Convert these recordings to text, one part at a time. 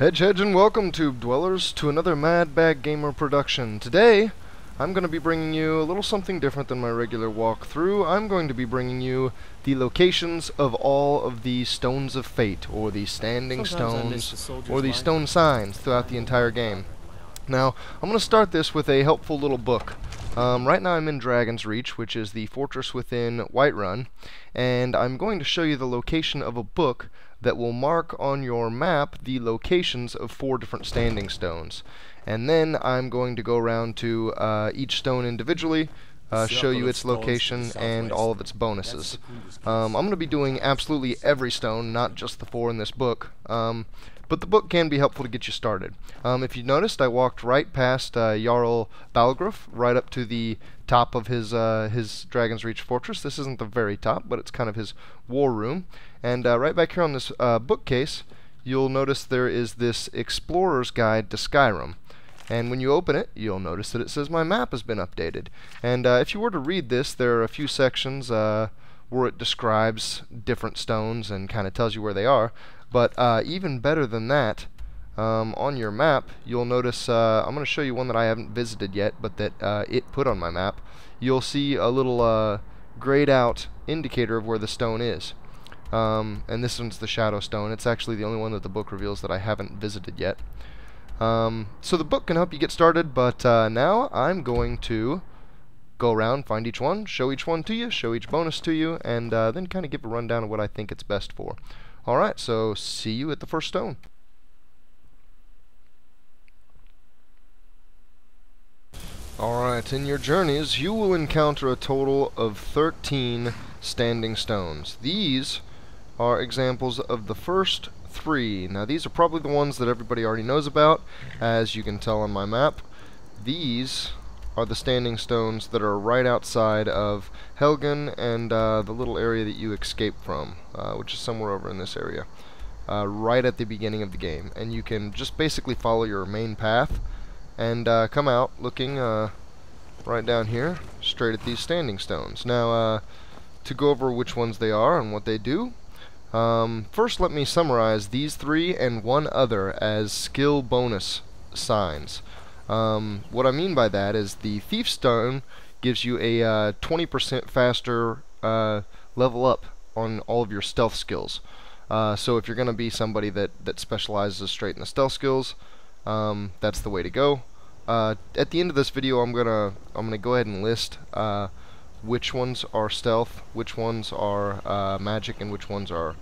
Hedge and welcome, Tube Dwellers, to another Mad Bag Gamer production. Today, I'm going to be bringing you a little something different than my regular walkthrough. I'm going to be bringing you the locations of all of the Stones of Fate, or the Standing Stones, or the Stone Signs throughout the entire game. Now, I'm going to start this with a helpful little book. Right now I'm in Dragon's Reach, which is the fortress within Whiterun, and I'm going to show you the location of a book that will mark on your map the locations of 4 different standing stones. And then I'm going to go around to each stone individually, show you its location and all of its bonuses. I'm going to be doing absolutely every stone, not just the 4 in this book. But the book can be helpful to get you started. If you noticed, I walked right past Jarl Balgruuf, right up to the top of his Dragon's Reach fortress. This isn't the very top, but it's kind of his war room. And right back here on this bookcase, you'll notice there is this Explorer's Guide to Skyrim. And when you open it, you'll notice that it says my map has been updated. And if you were to read this, there are a few sections where it describes different stones and kind of tells you where they are. But even better than that, on your map, you'll notice, I'm going to show you one that I haven't visited yet, but that it put on my map. You'll see a little grayed out indicator of where the stone is. And this one's the Shadow Stone. It's actually the only one that the book reveals that I haven't visited yet. So the book can help you get started, but now I'm going to go around, find each one, show each one to you, show each bonus to you, and then kind of give a rundown of what I think it's best for. Alright, so see you at the first stone. Alright, in your journeys you will encounter a total of 13 standing stones. These are examples of the first 3. Now these are probably the ones that everybody already knows about, as you can tell on my map. These are the standing stones that are right outside of Helgen and the little area that you escape from, which is somewhere over in this area, right at the beginning of the game. And you can just basically follow your main path and come out looking right down here, straight at these standing stones. Now, to go over which ones they are and what they do, first let me summarize these 3 and one other as skill bonus signs. What I mean by that is the Thief Stone gives you a 20% faster level up on all of your stealth skills. So if you're going to be somebody that specializes straight in the stealth skills, that's the way to go. At the end of this video, I'm gonna go ahead and list which ones are stealth, which ones are magic, and which ones are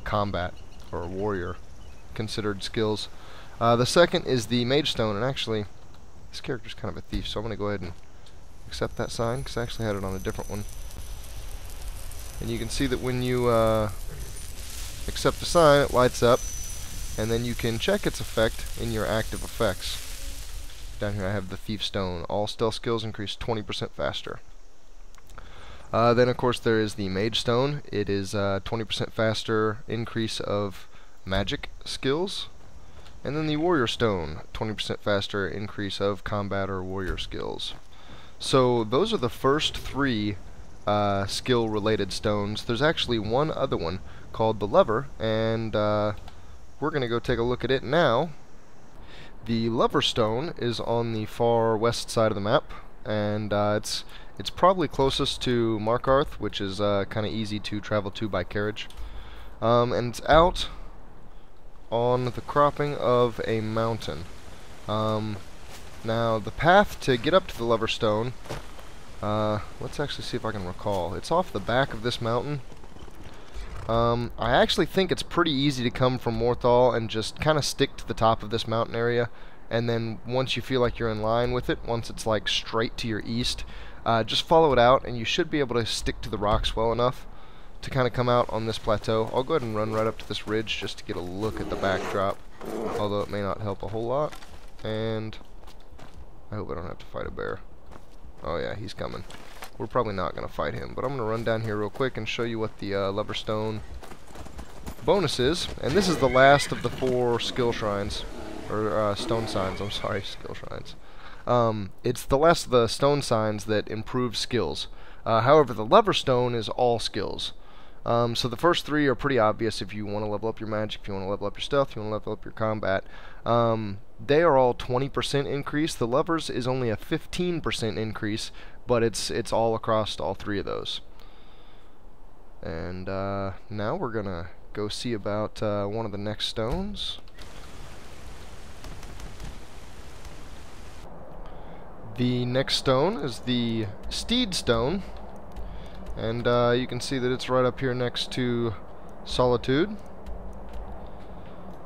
combat or warrior considered skills. The second is the Mage Stone, and actually, this character's kind of a thief, so I'm going to go ahead and accept that sign, because I actually had it on a different one. And you can see that when you accept the sign, it lights up, and then you can check its effect in your active effects. Down here I have the Thief Stone. All stealth skills increase 20% faster. Then, of course, there is the Mage Stone. It is a 20% faster increase of magic skills. And then the Warrior Stone, 20% faster increase of combat or warrior skills. So those are the first 3 skill-related stones. There's actually one other one called the Lover, and we're going to go take a look at it now. The Lover Stone is on the far west side of the map, and it's probably closest to Markarth, which is kind of easy to travel to by carriage. And it's out on the cropping of a mountain. Now the path to get up to the Lover Stone, let's actually see if I can recall. It's off the back of this mountain. I actually think it's pretty easy to come from Morthal and just kind of stick to the top of this mountain area, and then once you feel like you're in line with it, once it's like straight to your east, just follow it out and you should be able to stick to the rocks well enough to kind of come out on this plateau. I'll go ahead and run right up to this ridge just to get a look at the backdrop, although it may not help a whole lot. And I hope I don't have to fight a bear. Oh yeah, he's coming. We're probably not going to fight him, but I'm going to run down here real quick and show you what the Lover Stone bonus is. And this is the last of the 4 skill shrines, or stone signs, I'm sorry, skill shrines. It's the last of the stone signs that improve skills. However, the Lover Stone is all skills. So the first three are pretty obvious if you want to level up your magic, if you want to level up your stealth, if you want to level up your combat. They are all 20% increase. The Lovers is only a 15% increase, but it's all across all three of those. And now we're going to go see about one of the next stones. The next stone is the Steed Stone. And you can see that it's right up here next to Solitude.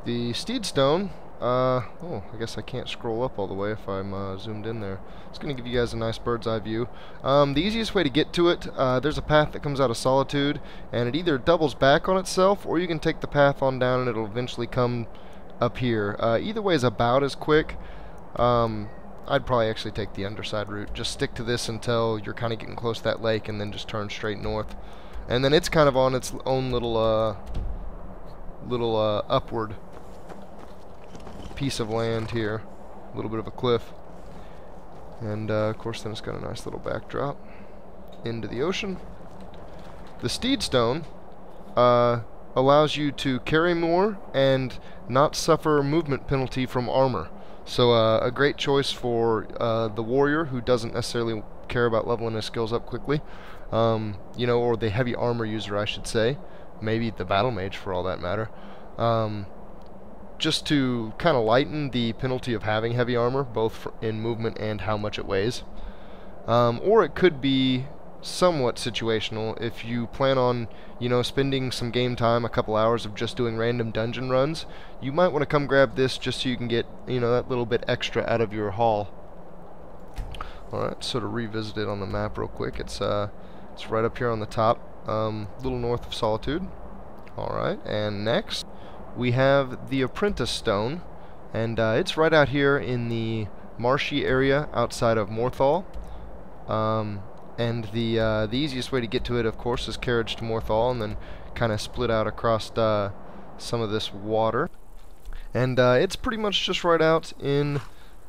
The Steed Stone, oh, I guess I can't scroll up all the way if I'm zoomed in there. It's going to give you guys a nice bird's eye view. The easiest way to get to it, there's a path that comes out of Solitude, and it either doubles back on itself, or you can take the path on down and it'll eventually come up here. Either way is about as quick. I'd probably actually take the underside route. Just stick to this until you're kind of getting close to that lake, and then just turn straight north. And then it's kind of on its own little upward piece of land here. A little bit of a cliff. And of course then it's got a nice little backdrop into the ocean. The Steed Stone allows you to carry more and not suffer movement penalty from armor. So a great choice for the warrior who doesn't necessarily care about leveling his skills up quickly, you know, or the heavy armor user, I should say, maybe the battle mage for all that matter, just to kind of lighten the penalty of having heavy armor, both in movement and how much it weighs. Or it could be somewhat situational if you plan on, you know, spending some game time, a couple hours of just doing random dungeon runs. You might want to come grab this just so you can get, you know, that little bit extra out of your haul. Alright, so to revisit it on the map real quick, it's right up here on the top, a little north of Solitude. Alright, and next we have the Apprentice Stone, and it's right out here in the marshy area outside of Morthal. And the easiest way to get to it, of course, is carriage to Morthal, and then kind of split out across some of this water. And it's pretty much just right out in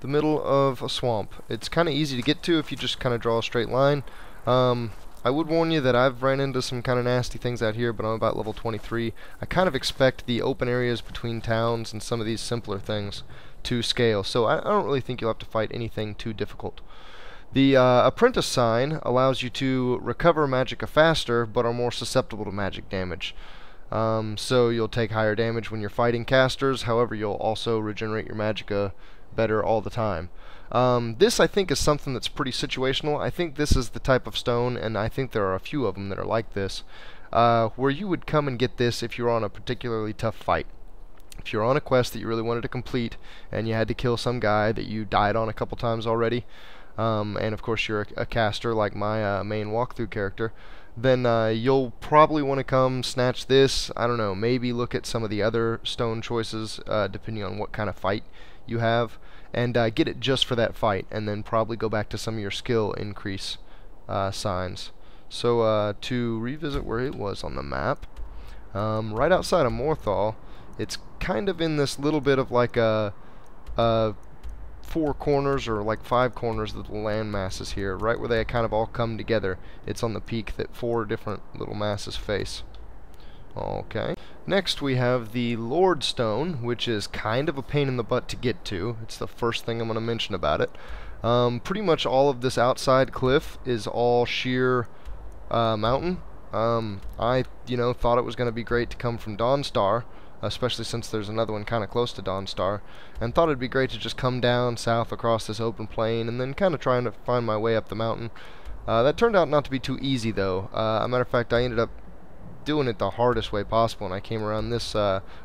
the middle of a swamp. It's kind of easy to get to if you just kind of draw a straight line. I would warn you that I've ran into some kind of nasty things out here, but I'm about level 23. I kind of expect the open areas between towns and some of these simpler things to scale, so I don't really think you'll have to fight anything too difficult. The Apprentice sign allows you to recover magicka faster, but are more susceptible to magic damage. So you'll take higher damage when you're fighting casters, however you'll also regenerate your magicka better all the time. This, I think, is something that's pretty situational. I think this is the type of stone, and I think there are a few of them that are like this, where you would come and get this if you're on a particularly tough fight. If you're on a quest that you really wanted to complete, and you had to kill some guy that you died on a couple times already, and of course you're a caster like my main walkthrough character, then you'll probably want to come snatch this. I don't know, maybe look at some of the other stone choices depending on what kind of fight you have, and get it just for that fight, and then probably go back to some of your skill increase signs. So to revisit where it was on the map, right outside of Morthal, it's kind of in this little bit of like a four corners, or like five corners of the land masses here, right where they kind of all come together. It's on the peak that four different little masses face. Okay. Next we have the Lord Stone, which is kind of a pain in the butt to get to. It's the first thing I'm going to mention about it. Pretty much all of this outside cliff is all sheer mountain. I, you know, thought it was going to be great to come from Dawnstar, especially since there's another one kind of close to Dawnstar, and thought it'd be great to just come down south across this open plain and then kind of trying to find my way up the mountain. That turned out not to be too easy, though. As a matter of fact, I ended up doing it the hardest way possible, and I came around this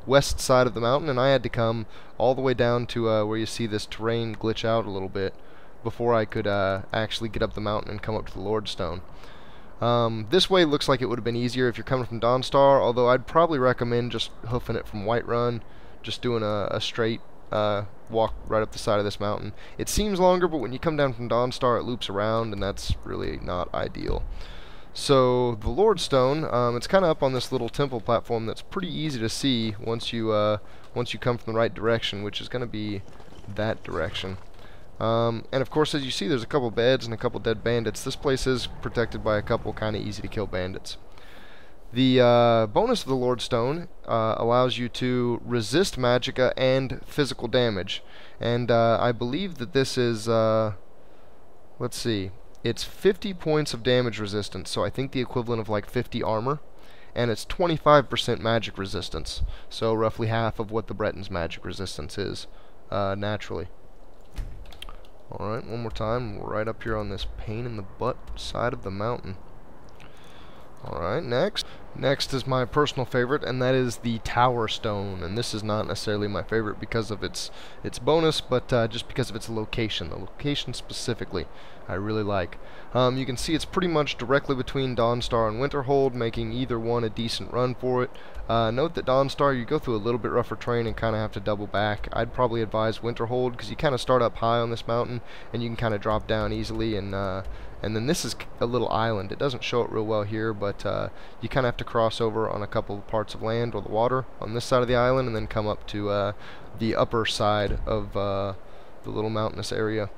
west side of the mountain, and I had to come all the way down to where you see this terrain glitch out a little bit before I could actually get up the mountain and come up to the Lord Stone. This way looks like it would have been easier if you're coming from Dawnstar, although I'd probably recommend just hoofing it from Whiterun, just doing a straight walk right up the side of this mountain. It seems longer, but when you come down from Dawnstar it loops around, and that's really not ideal. So the Lord Stone, it's kind of up on this little temple platform that's pretty easy to see once you come from the right direction, which is going to be that direction. And of course, as you see, there's a couple beds and a couple dead bandits. This place is protected by a couple kind of easy to kill bandits. The bonus of the Lord Stone allows you to resist magicka and physical damage, and I believe that this is, let's see, it's 50 points of damage resistance, so I think the equivalent of like 50 armor, and it's 25% magic resistance, so roughly half of what the Breton's magic resistance is, naturally. Alright, one more time, right up here on this pain in the butt side of the mountain. Alright, next. Next is my personal favorite, and that is the Tower Stone. And this is not necessarily my favorite because of its bonus, but just because of its location. The location specifically, I really like. You can see it's pretty much directly between Dawnstar and Winterhold, making either one a decent run for it. Note that Dawnstar, you go through a little bit rougher terrain and kind of have to double back. I'd probably advise Winterhold, because you kind of start up high on this mountain, and you can kind of drop down easily, and then this is a little island. It doesn't show it real well here, but you kind of have to cross over on a couple of parts of land or the water on this side of the island, and then come up to the upper side of the little mountainous area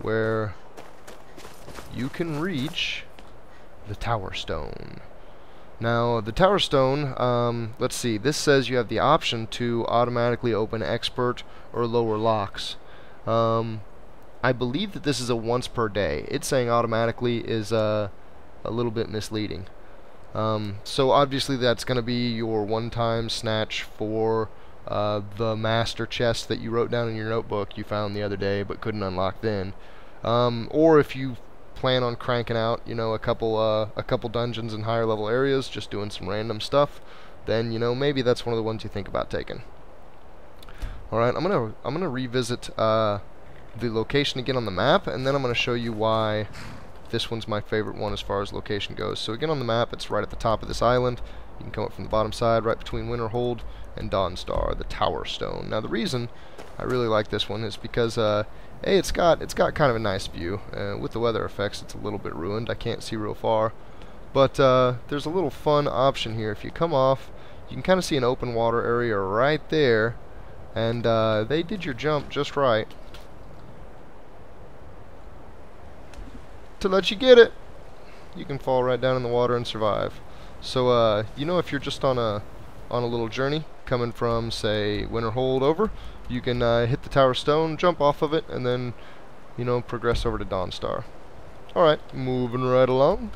where you can reach the Tower Stone. Now, the Tower Stone, let's see, this says you have the option to automatically open expert or lower locks. I believe that this is a once per day. It's saying automatically is a little bit misleading. So obviously that's going to be your one-time snatch for the master chest that you wrote down in your notebook you found the other day but couldn't unlock then. Or if you plan on cranking out, you know, a couple dungeons in higher level areas, just doing some random stuff, then, you know, maybe that's one of the ones you think about taking. All right, I'm gonna revisit the location again on the map, and then I'm going to show you why this one's my favorite one as far as location goes. So again on the map, it's right at the top of this island. You can come up from the bottom side, right between Winterhold and Dawnstar, the Tower Stone. Now the reason I really like this one is because A, it's got kind of a nice view. With the weather effects, it's a little bit ruined. I can't see real far, but there's a little fun option here. If you come off, you can kind of see an open water area right there, and they did your jump just right to let you get it. You can fall right down in the water and survive. So you know, if you're just on a little journey coming from, say, Winterhold over, you can hit the Tower Stone, jump off of it, and then, you know, progress over to Dawnstar. Alright, moving right along.